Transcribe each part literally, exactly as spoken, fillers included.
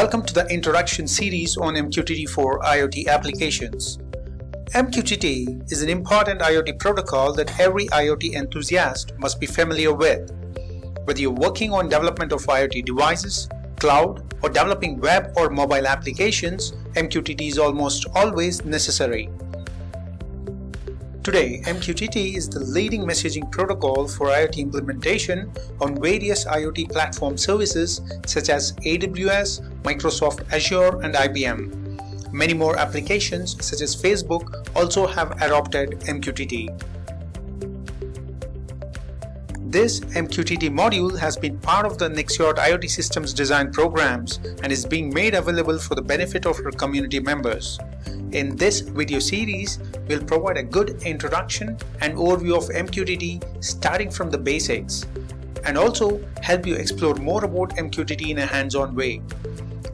Welcome to the introduction series on M Q T T for IoT applications. M Q T T is an important IoT protocol that every IoT enthusiast must be familiar with. Whether you're working on development of IoT devices, cloud, or developing web or mobile applications, M Q T T is almost always necessary. Today, M Q T T is the leading messaging protocol for IoT implementation on various IoT platform services such as A W S, Microsoft Azure, and I B M. Many more applications such as Facebook also have adopted M Q T T. This M Q T T module has been part of the Nexiot IoT Systems Design programs and is being made available for the benefit of our community members. In this video series, we'll provide a good introduction and overview of M Q T T starting from the basics, and also help you explore more about M Q T T in a hands-on way.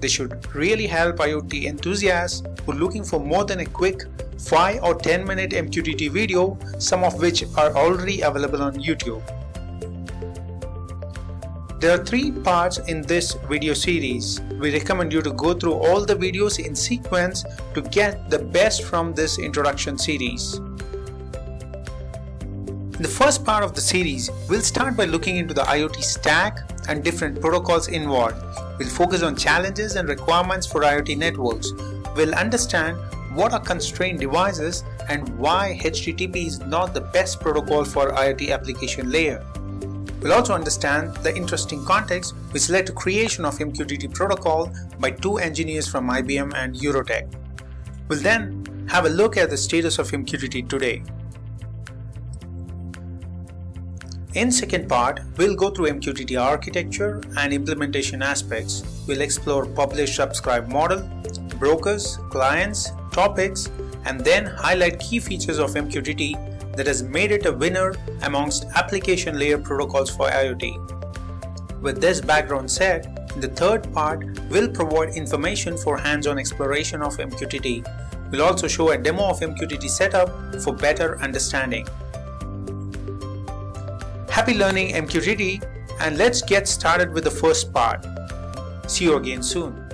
This should really help IoT enthusiasts who are looking for more than a quick five or ten minute M Q T T video, some of which are already available on YouTube. There are three parts in this video series. We recommend you to go through all the videos in sequence to get the best from this introduction series. In the first part of the series, we'll start by looking into the IoT stack and different protocols involved. We'll focus on challenges and requirements for IoT networks. We'll understand what are constrained devices and why H T T P is not the best protocol for IoT application layer. We'll also understand the interesting context which led to creation of M Q T T protocol by two engineers from I B M and Eurotech. We'll then have a look at the status of M Q T T today. In second part, we'll go through M Q T T architecture and implementation aspects. We'll explore publish-subscribe model, brokers, clients, topics, and then highlight key features of M Q T T that has made it a winner amongst application layer protocols for IoT. With this background set, the third part will provide information for hands-on exploration of M Q T T. We'll also show a demo of M Q T T setup for better understanding. Happy learning M Q T T, and let's get started with the first part. See you again soon.